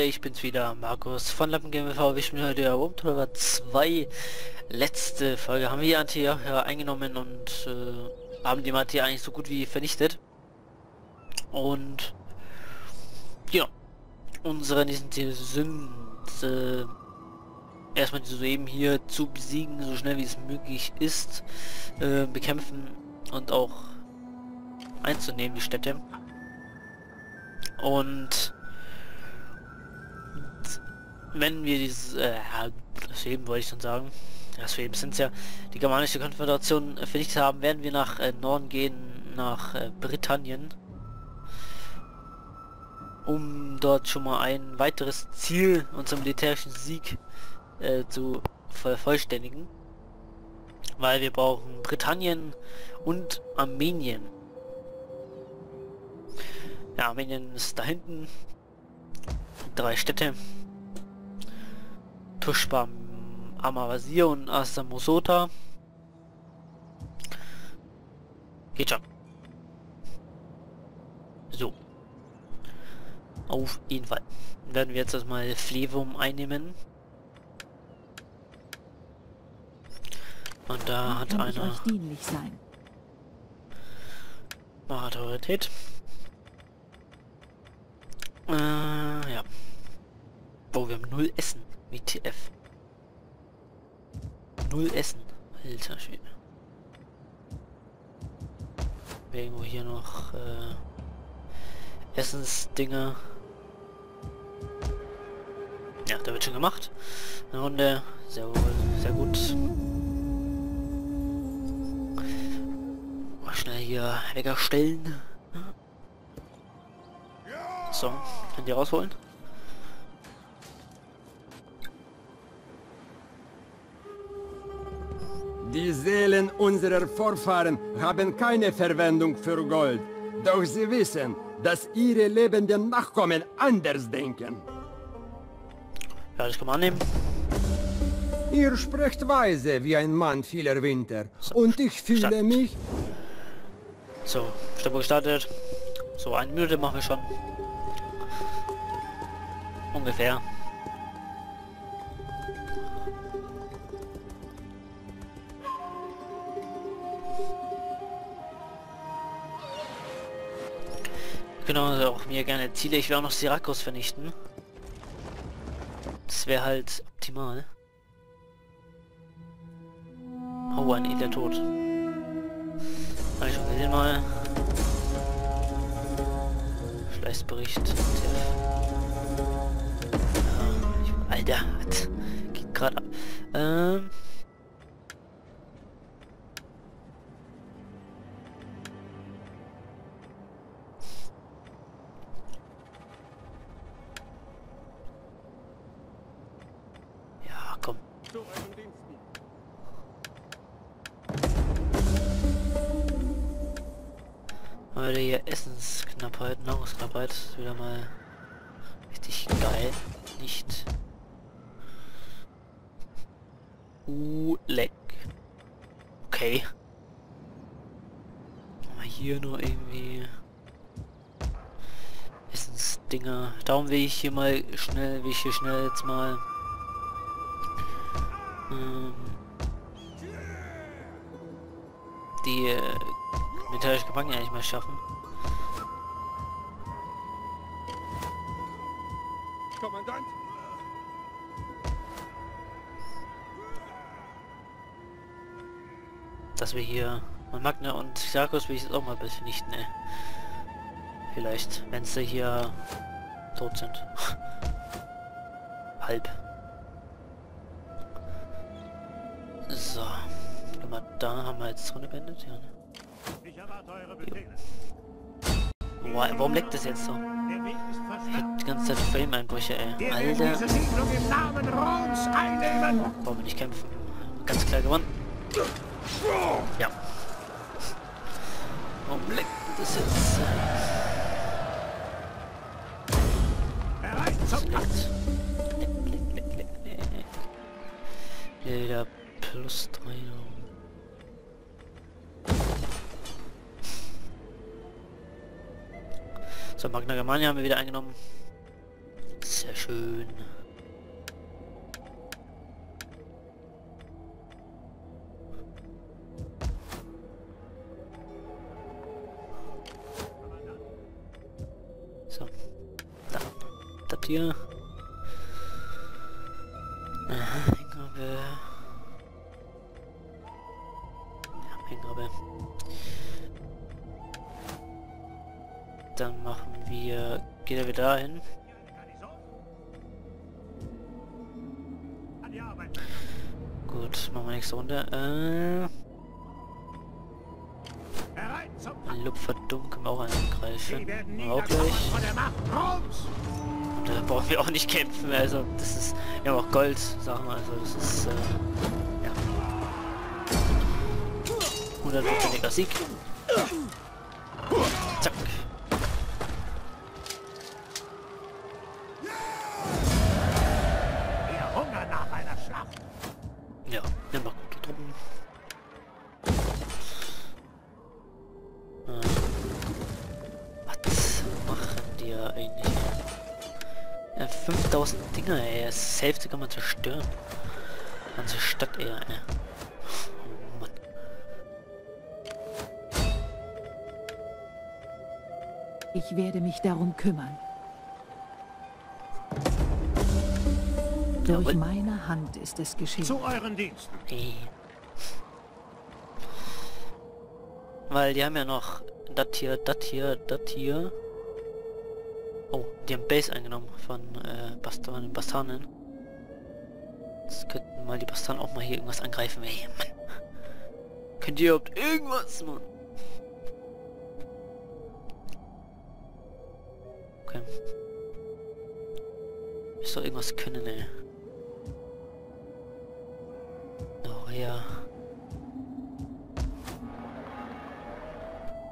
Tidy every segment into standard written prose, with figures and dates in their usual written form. Leute, ich bin's wieder, Markus von LappenGameTV. Wir spielen heute Umtrüber 2. Letzte Folge haben wir Antiach eingenommen und haben die Antiach eigentlich so gut wie vernichtet. Und ja, unsere nächsten Ziele sind erstmal die soeben hier zu besiegen, so schnell wie es möglich ist, bekämpfen und auch einzunehmen die Städte. Und wenn wir dieses deswegen wollte ich schon sagen, deswegen sind es ja die germanische Konföderation vernichtet haben, werden wir nach Norden gehen, nach Britannien, um dort schon mal ein weiteres Ziel, unseren militärischen Sieg zu vervollständigen, weil wir brauchen Britannien und Armenien. Ja, Armenien ist da hinten, 3 Städte, Tuschbam, Amavasir und Mosota. Geht schon. So. Auf jeden Fall. Werden wir jetzt erstmal Flevum einnehmen. Und da hat einer Autorität. Ja. Oh, wir haben 0 Essen. WTF. 0 Essen. Alter Schwede. Irgendwo hier noch Essensdinger. Ja, da wird schon gemacht. Eine Runde. Sehr wohl, sehr gut. Mal schnell hier Wecker stellen. So, könnt ihr rausholen? Die Seelen unserer Vorfahren haben keine Verwendung für Gold, doch sie wissen, dass ihre lebenden Nachkommen anders denken. Ja, das kann man annehmen. Ihr sprecht weise wie ein Mann vieler Winter, so, und ich fühle mich... So, Stoppuhr gestartet. So, eine Minute machen wir schon. Ungefähr. Genau, also auch mir gerne Ziele. Ich will auch noch Syrakus vernichten. Das wäre halt optimal. Oh, ein edler Tod. Hab ich schon gesehen mal. Schleißbericht. Alter, das geht gerade ab. Ja, komm. Leute, hier Essensknappheit, Nahrungsknappheit ist wieder mal richtig geil. Nicht... Leck. Okay. Mal hier nur irgendwie Essensdinger. Darum will ich hier mal schnell, jetzt mal die metallische Kampagne eigentlich mal schaffen. Kommandant! Dass wir hier Magna und Syrakus will ich jetzt auch mal vernichten, ey. Vielleicht, wenn sie hier tot sind. Halb. So. Mal, da haben wir jetzt Runde beendet, ja. Ich erwarte eure Befehlnisse. Boah, warum leckt das jetzt so? Ich hab die ganze Zeit Frame-Einbrüche, ey. Alter. Warum will ich kämpfen? Ganz klar gewonnen. Ja. Oh, leck, das jetzt. Wieder +3. So, Magna Germania haben wir wieder eingenommen. Sehr Sehr schön. So. Da. Das hier. Hingabe. Ja, Hingabe. Dann machen wir... Geht er wieder dahin? Gut, machen wir nächste Runde. Lupferdumm können wir auch angreifen. Auch gleich. Und da brauchen wir auch nicht kämpfen. Also das ist... Wir haben auch Gold, sagen wir. Also das ist... ja. 100%iger Sieg. Zack. Ja, nimm mal gute Truppen. Was machen die eigentlich? 5000 Dinger, ey. Das Hälfte kann man zerstören. Ganze Stadt eher, ey. Oh Mann. Ich werde mich darum kümmern. Durch meine Hand ist es geschehen. Zu euren Diensten. Hey. Weil die haben ja noch das hier, das hier, das hier. Oh, die haben Base eingenommen von Bastarnen. Jetzt könnten mal die Bastarnen auch mal hier irgendwas angreifen. Ey, Mann. Könnt ihr überhaupt irgendwas, Mann? Okay. Müsst doch irgendwas können, ey. Ja.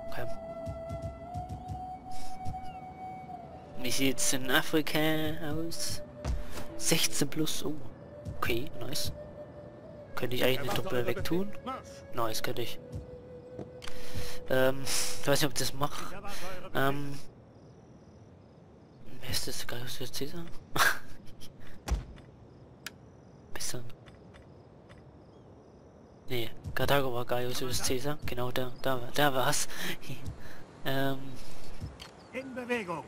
Okay. Wie sieht's in Afrika aus? 16 plus, oh. Okay, nice. Könnte ich eigentlich eine Truppe wegtun? Nice, könnte ich. Ich weiß nicht, ob ich das mache. Wer ist das? Gaius Caesar? Bisschen. Nee, Kathago war Gaius Caesar, genau da war's. In Bewegung.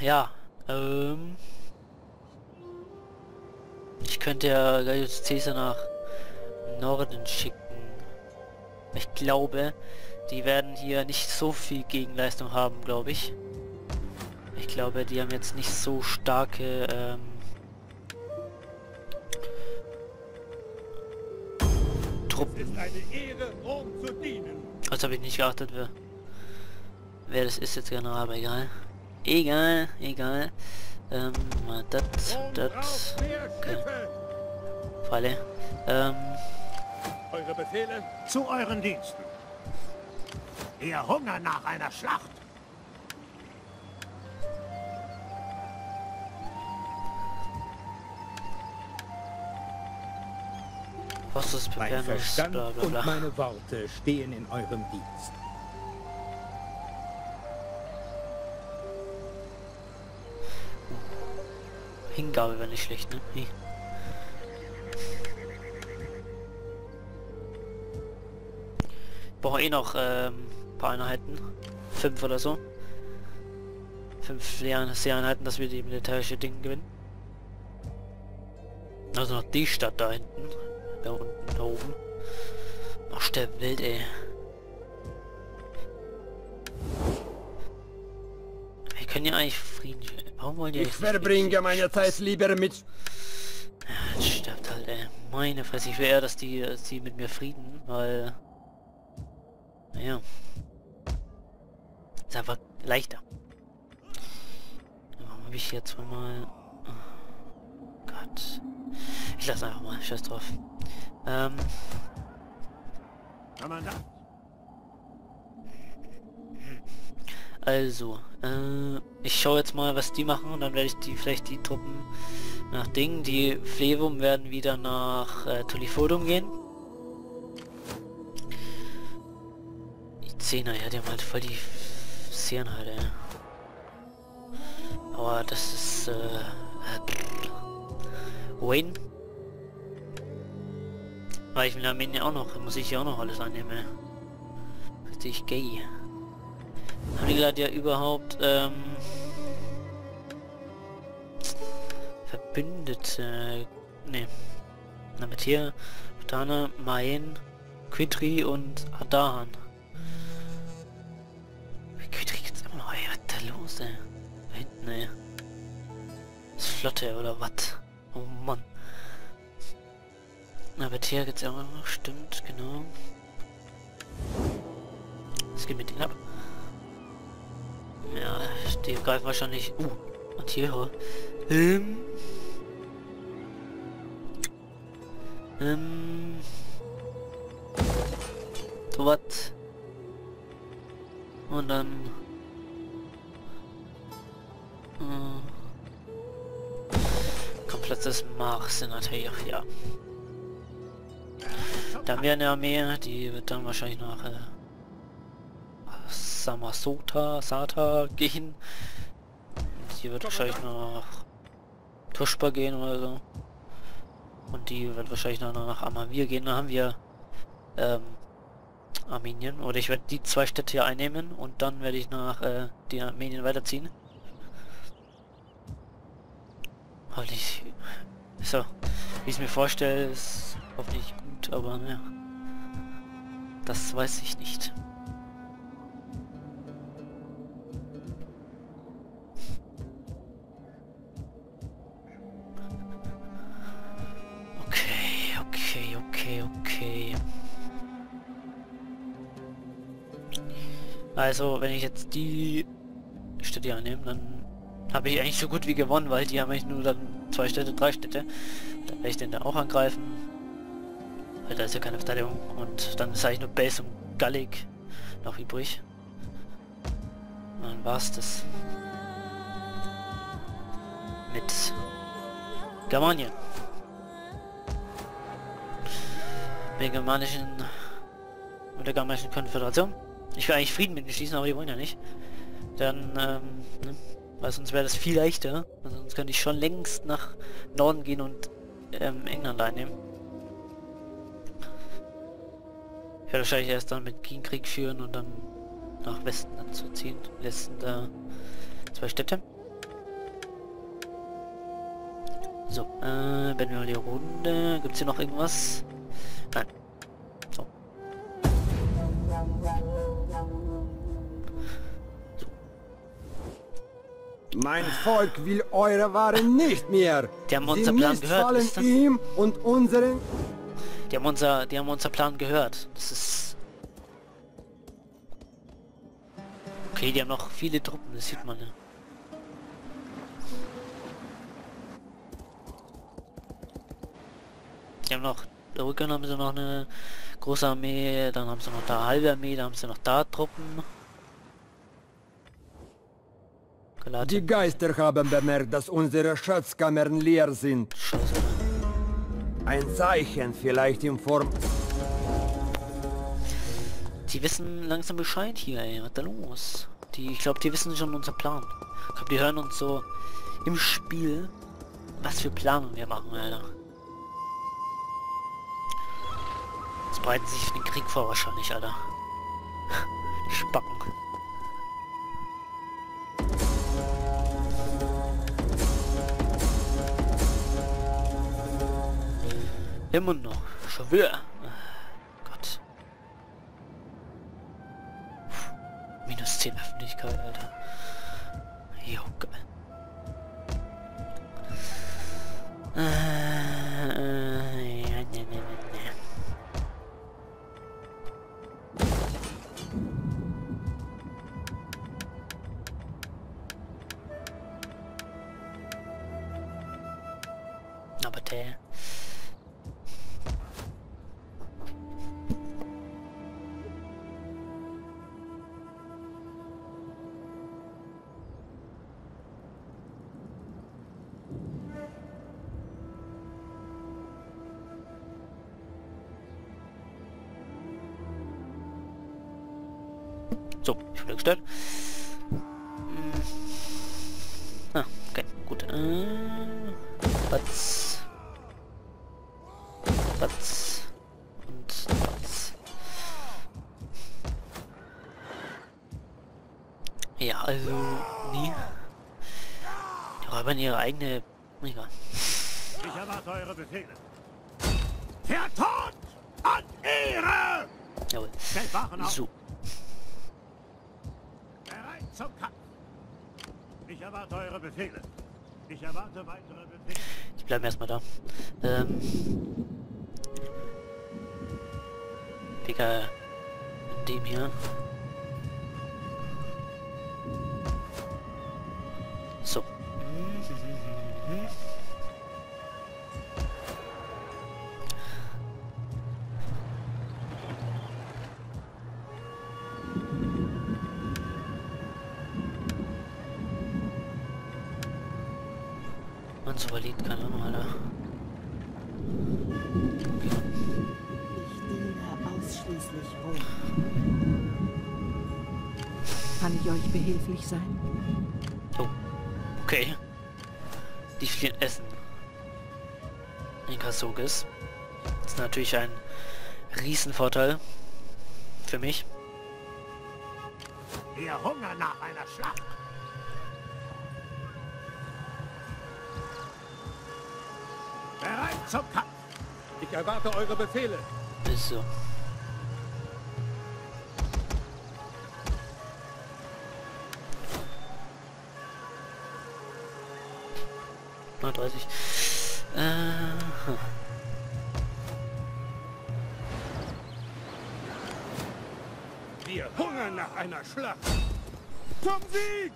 Ja. Ich könnte ja Gaius Caesar nach Norden schicken. Ich glaube, die werden hier nicht so viel Gegenleistung haben, glaube ich. Ich glaube, die haben jetzt nicht so starke, Truppen. Als habe ich nicht geachtet, wer das ist jetzt genau, aber egal. Egal. Mal das. Okay. Falle. Eure Befehle zu euren Diensten. Ihr Hunger nach einer Schlacht. Mein Verstand und meine Worte stehen in eurem Dienst. Hingabe wäre nicht schlecht, ne? Hey. Ich brauche eh noch ein paar Einheiten. 5 oder so. 5 Seeeinheiten, dass wir die militärische Dinge gewinnen. Also noch die Stadt da hinten. Da unten, da oben. Ach, der Welt, ey. Wir können ja eigentlich Frieden... Warum wollen die eigentlich... Ich verbringe meine Zeit lieber mit... Ja, jetzt stirbt halt, ey. Meine Fresse, ich will eher, dass die mit mir frieden, weil... Naja. Ist einfach leichter. Warum habe ich hier zweimal... Oh Gott. Ich lasse einfach mal, scheiß drauf. Also, ich schaue jetzt mal, was die machen und dann werde ich vielleicht die Truppen nach Dingen. Die Flevum werden wieder nach Tullifodum gehen. Die Zehner, ja, die haben halt voll die Seenheide. Aber das ist Wayne. Weil ich will Armenien auch noch, muss ich ja auch noch alles annehmen. Richtig gay. Haben die gerade ja überhaupt Verbündete? Ne. Damit hier Britannien, Mayen, Quidri und Adahan. Quidri gibt's immer noch, ey, was da los, ey? Da hinten, ey. Ist Flotte oder was? Oh Mann. Aber hier geht's ja auch noch, stimmt, genau. Es geht mit denen ab. Ja, die greifen wahrscheinlich. Und hier. So was. Und dann. Komplett das Mars in Antiach, ja. Dann wäre eine Armee, die wird dann wahrscheinlich nach Samosata gehen. Die wird wahrscheinlich nach Tuschpa gehen oder so. Und die wird wahrscheinlich noch nach Amavasir gehen. Da haben wir Armenien. Oder ich werde die zwei Städte hier einnehmen und dann werde ich nach die Armenien weiterziehen. Hoffentlich. So, wie ich es mir vorstelle, ist hoffentlich gut, aber naja. Das weiß ich nicht. Okay. Also, wenn ich jetzt die Städte annehme, dann habe ich eigentlich so gut wie gewonnen, weil die haben eigentlich nur dann zwei Städte, drei Städte. Dann werde ich den da auch angreifen. Weil da ist ja keine Verteidigung. Und dann ist eigentlich nur Base und Gallic noch übrig. Und dann war's das. Mit Germanien. Mit der germanischen Konföderation. Ich will eigentlich Frieden mit ihnen schließen, aber die wollen ja nicht. Dann, ne? Weil sonst wäre das viel leichter. Also sonst könnte ich schon längst nach Norden gehen und England einnehmen. Ich werde wahrscheinlich erst dann mit Gegenkrieg führen und dann nach Westen dann zu ziehen. Letzten da zwei Städte. So, wenn wir mal die Runde. Gibt es hier noch irgendwas? Nein. So. Mein Volk will eure Waren nicht mehr. Die haben unseren Plan gehört. Die haben unser Plan gehört. Das ist. Okay, die haben noch viele Truppen, das sieht man ja. Die haben noch. Rückern haben sie noch eine große Armee, dann haben sie noch da halbe Armee, dann haben sie noch da Truppen. Geladen. Die Geister haben bemerkt, dass unsere Schatzkammern leer sind. Scheiße. Ein Zeichen vielleicht in Form. Die wissen langsam Bescheid hier, ey. Was da los? Ich glaube, die wissen schon unseren Plan. Ich glaube, die hören uns so im Spiel, was für Planung wir machen, Alter. Bereiten sich für den Krieg vor wahrscheinlich, Alter. Die Spacken. Immer noch. Schon wieder. Gott. Minus 10 Öffentlichkeit, Alter. Jo, geil. So, ich bin gestellt. Platz und Platz. Ja, also nie. Die räubern ihre eigene... Egal. Ich erwarte eure Befehle. Vertod und Ehre! Jawohl. So. Bereit zum Kampf. Ich erwarte eure Befehle. Ich erwarte weitere Befehle. Ich bleibe erstmal da. Digga, mit dem hier. So. Man so verliert keine Ahnung, Alter. Ich diene ausschließlich ruhig. Kann ich euch behilflich sein? Oh. Okay. Die fliehen Essen. In Kasogis. Ist natürlich ein Riesenvorteil für mich. Wir hungern nach einer Schlacht. Bereit zum Kampf. Ich erwarte eure Befehle. Ist so. Wir hungern nach einer Schlacht. Zum Sieg!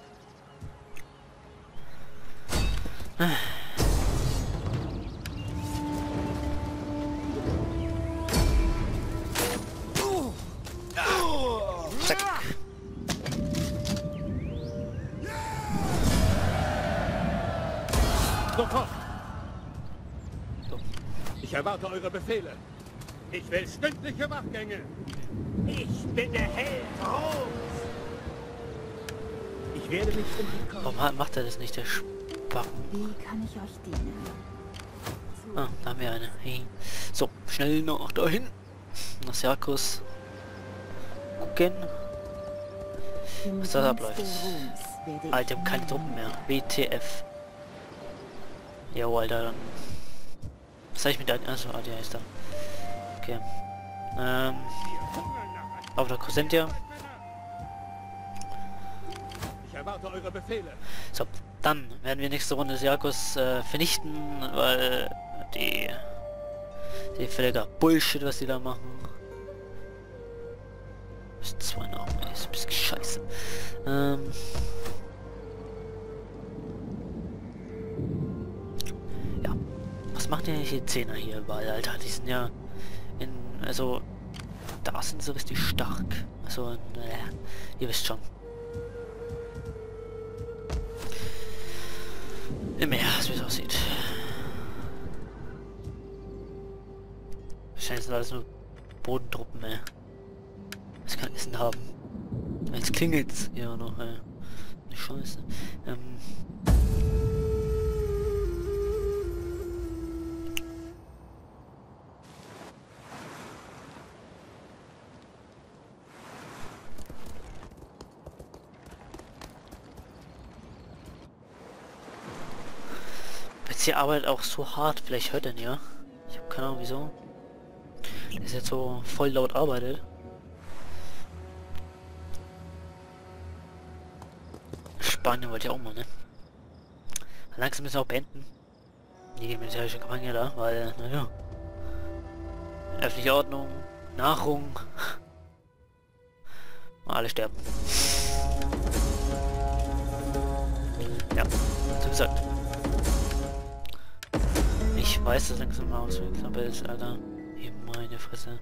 Ich erwarte eure Befehle. Ich will stündliche Wachgänge. Ich bin der Held Roms. Ich werde mich um die kümmern. Warum macht er das nicht, der Spacken? Wie kann ich euch dienen? Ah, da haben wir eine. Hey. So, schnell noch dahin. Nach Syrakus. Gucken. Was da abläuft. Alter, ich hab keine Truppen mehr. WTF. Ja, Alter, dann... Was habe ich mit einem... Achso, Adi ist da. Okay. Auf der Cosentia. Ich erwarte eure Befehle. So, dann werden wir nächste Runde Syrakus vernichten, weil die völliger Bullshit, was die da machen. Ist zwei Namen, ist ein bisschen scheiße. Macht ja nicht die Zehner hier überall, Alter, die sind ja in, also da sind sie richtig stark, also naja, ihr wisst schon. Im Meer, wie es aussieht. Wahrscheinlich sind alles nur Bodentruppen, ey. Was kann Essen haben? Jetzt klingelt's ja noch, ey. Eine Scheiße. Die Arbeit auch so hart, vielleicht hört er ja. Ich habe keine Ahnung wieso. Ist jetzt so voll laut arbeitet. Spanien wollte ja auch mal, ne? Langsam müssen wir auch beenden. Die militärische Kampagne da, weil, naja. Öffentliche Ordnung, Nahrung. Alle sterben. Ja, so gesagt. Ich weiß, dass langsam mal auswegknappe ist, Alter. Hier, meine Fresse.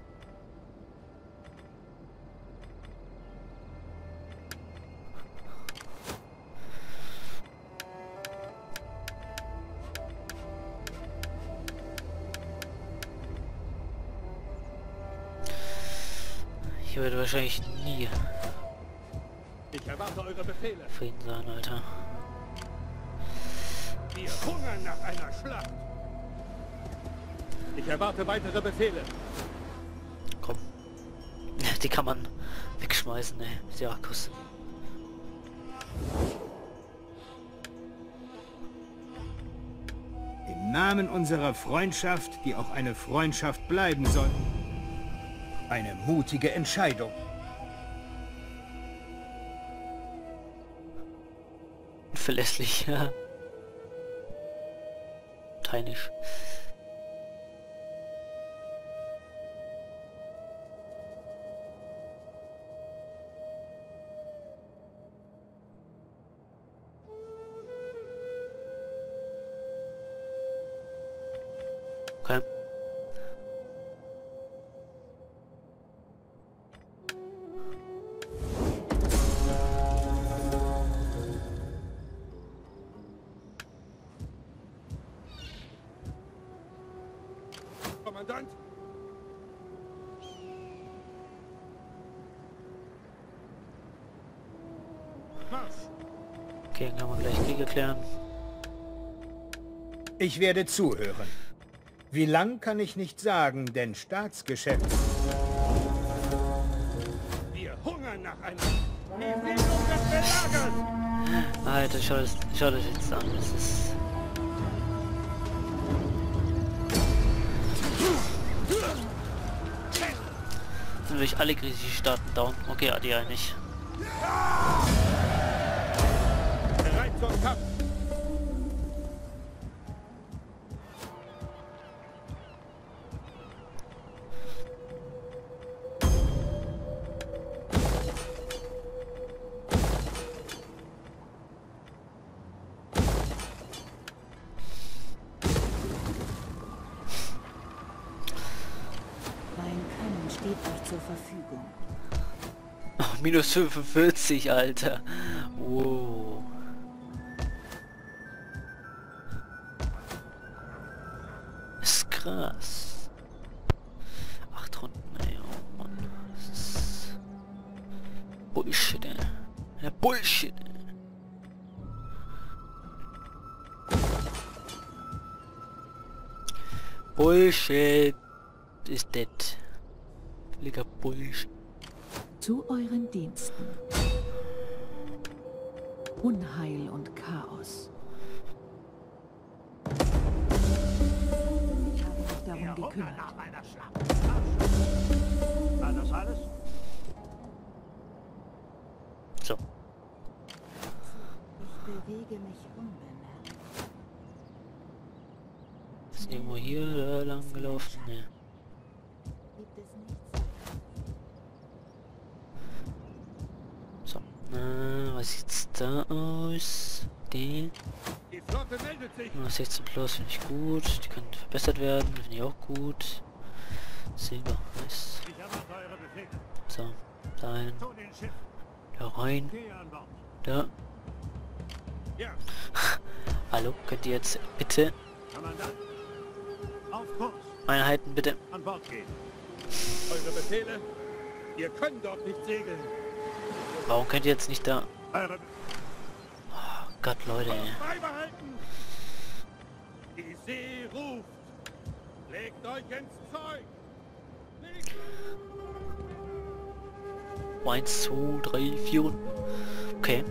Hier wird wahrscheinlich nie... Ich erwarte eure Befehle. Frieden sein, Alter. Wir hungern nach einer Schlacht. Ich erwarte weitere Befehle. Komm. Die kann man wegschmeißen, ey. Syrakus. Im Namen unserer Freundschaft, die auch eine Freundschaft bleiben soll. Eine mutige Entscheidung. Verlässlich, ja. Teinisch. Okay. Kommandant? Okay, dann haben wir gleich Krieg erklären. Ich werde zuhören. Wie lang kann ich nicht sagen, denn Staatsgeschäft... Wir hungern nach einer... Wir sind belagert! Alter, schau das jetzt an. Das ist... Sind natürlich alle griechischen Staaten down. Okay, die ja nicht. Bereit zum Kampf! Minus 45, Alter. Wow. Ist krass. 8 Runden, ey. Oh Mann. Das ist Bullshit, ey. Ja, Bullshit, ey. Bullshit ist dead. Liga Bullshit. Zu euren Diensten. Unheil und Chaos. Ich habe mich darum gekümmert. War das alles? So. Ich bewege mich unbemerkt. Ist irgendwo hier lang gelaufen? Nee. Gibt es nichts? Was sieht's da aus? Die 16 Plus finde ich gut. Die können verbessert werden. Finde ich auch gut. Silber, nice. So, dahin. Da rein. Da. Hallo, könnt ihr jetzt bitte... Einheiten bitte. An Bord gehen. Eure Befehle. Ihr könnt doch nicht segeln. Warum könnt ihr jetzt nicht da... Oh Gott, Leute, ey. Die See ruft. Legt euch ins Zeug. 1, 2, 3, 4. Okay.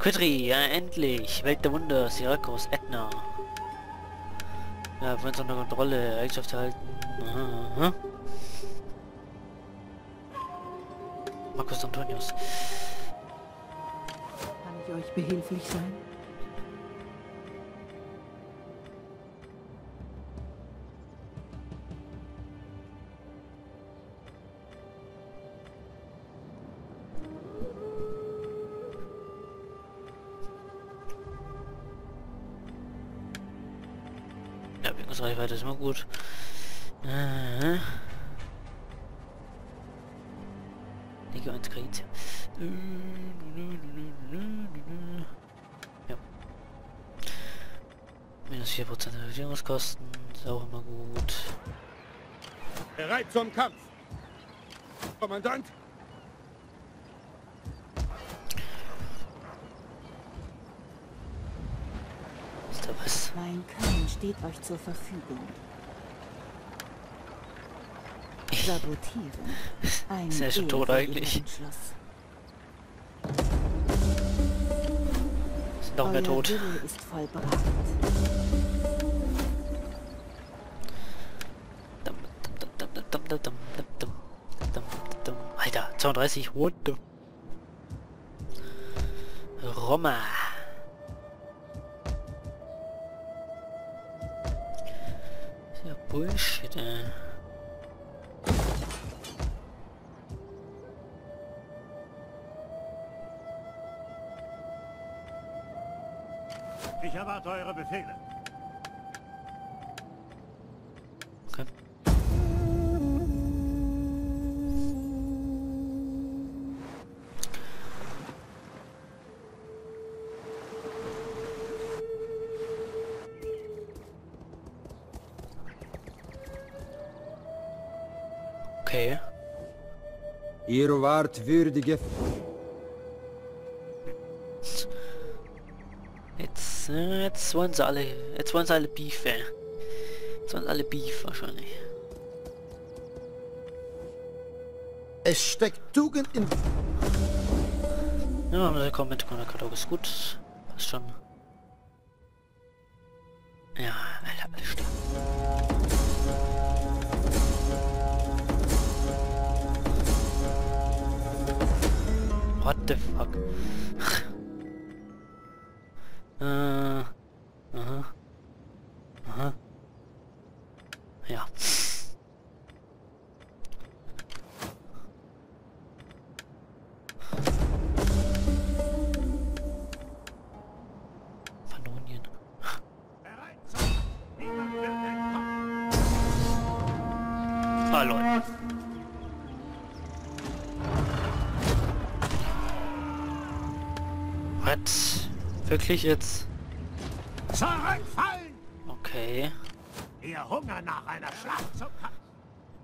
Quidri, ja endlich! Welt der Wunder, Syrakus, Etna. Ja, für uns unter Kontrolle, Eigenschaft halten. Aha. Markus Antonius. Kann ich euch behilflich sein? Reichweite ist immer gut. Liga 1 Kredit. Ja. Minus 4% Verteidigungskosten, ist auch immer gut. Bereit zum Kampf! Kommandant! Ist da was? Mein Kampf steht euch zur Verfügung. Sabotieren. Ist ja schon tot eigentlich. Ist noch mehr tot. Alter, 32 Rote. Roma. Ist ja Bullshit, ey. Ich erwarte eure Befehle. Okay. Okay. Ihr wart würdige... Jetzt wollen sie alle, Beef, ey. Jetzt wollen alle Beef wahrscheinlich. Es steckt Tugend in... Ja, wir kommen mit Kathago, ist gut. Passt schon. Ja, Alter, alles stimmt. What the fuck? Ja. Pannonien. Hallo. Was? Wirklich jetzt? Zurückfallen! Okay. Ihr Hunger nach einer Schlacht zum Kampf.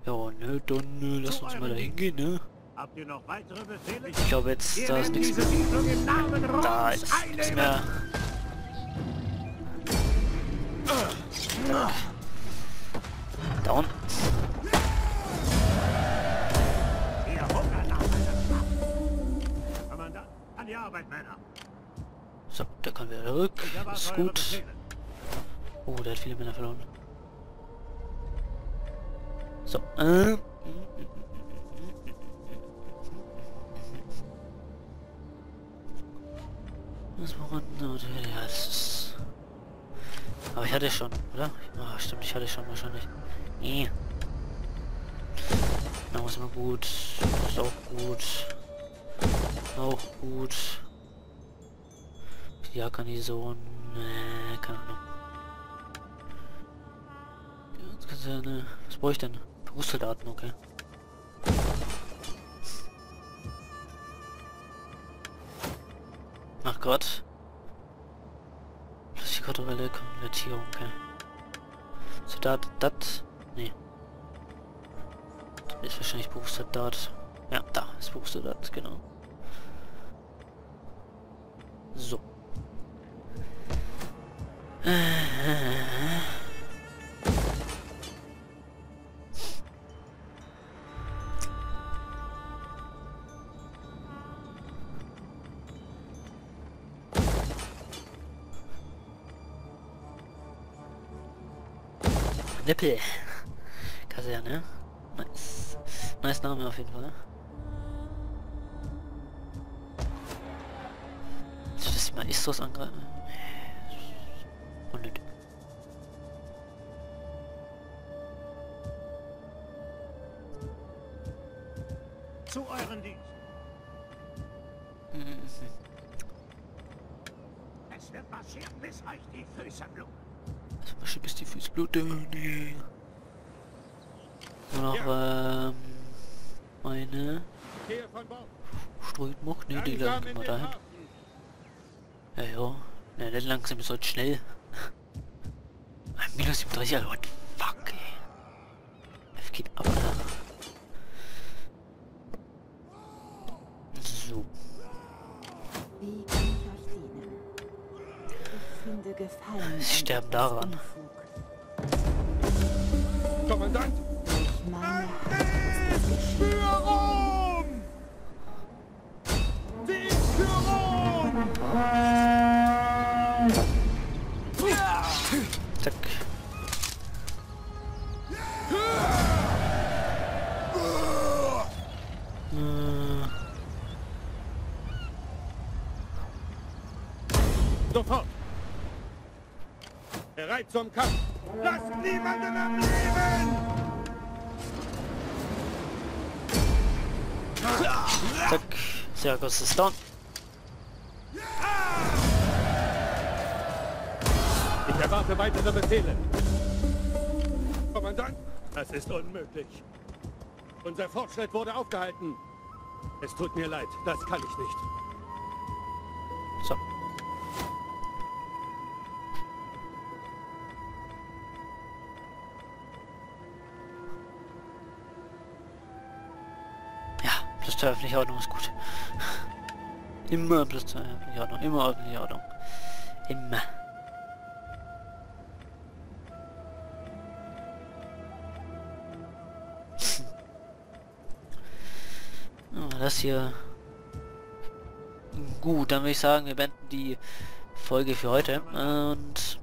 Ja, ne, dann lass uns mal da hingehen, ne? Habt ihr noch weitere Befehle? Ich glaube jetzt, da ist nichts mehr. Da ist nichts mehr. Down. Ihr Hunger nach einer Schlacht. Kommandant, an die Arbeit, Männer. So, da kommen wir zurück. Ist gut. Oh, der hat viele Männer verloren. So, das war runter, ja, das ist... Aber ich hatte schon, oder? Ah, stimmt, ich hatte schon wahrscheinlich. Da muss man gut. Das ist auch gut. Auch gut. Ja, kann ich so... Nee, keine Ahnung. Jetzt kannst du ja eine... Was brauche ich denn? Brusteldaten, okay. Ach Gott. Das ist die kulturelle Konvertierung, okay. So, dat... Nee. Das ist wahrscheinlich Brusteldat. Ja, da ist Brusteldat, genau. So. Neppe Kaserne. Nice. Nice Name auf jeden Fall. Soll das mal Istros angreifen? Unnötig. Zu euren Dienst. Es wird marschieren, bis euch die Füße bluten. Es wird marschieren, bis die Füße bluten. Nee. Nur noch, ja. Meine... Strötmuck? Ne, die lagen immer dahin. Ja, ja. Ne, nicht langsam, ist halt schnell. Minus 37, Alter. What the fuck, ey. Es geht ab, Alter. So. Wie kann ich euch dienen? Ich finde Gefallen. Ich sterbe daran. Kommandant! Ich meine, Führung! Die Führung! Sofort! Bereit zum Kampf! Lasst niemanden am Leben! Zack, Syrakus ist down. Ich erwarte weitere Befehle. Kommandant, das ist unmöglich. Unser Fortschritt wurde aufgehalten. Es tut mir leid, das kann ich nicht. So. Ja, plus 2 öffentliche Ordnung ist gut. Immer plus 2 öffentliche Ordnung, immer öffentliche Ordnung. Immer. Das hier gut, dann würde ich sagen, wir beenden die Folge für heute und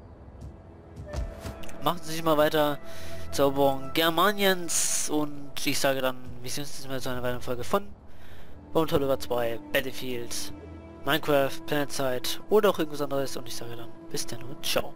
machen Sie sich mal weiter zur Eroberung Germaniens und ich sage dann, wir sehen uns mal zu einer weiteren Folge von Tullifodum 2, Battlefield, Minecraft, Planet Side oder auch irgendwas anderes und ich sage dann bis dann und ciao.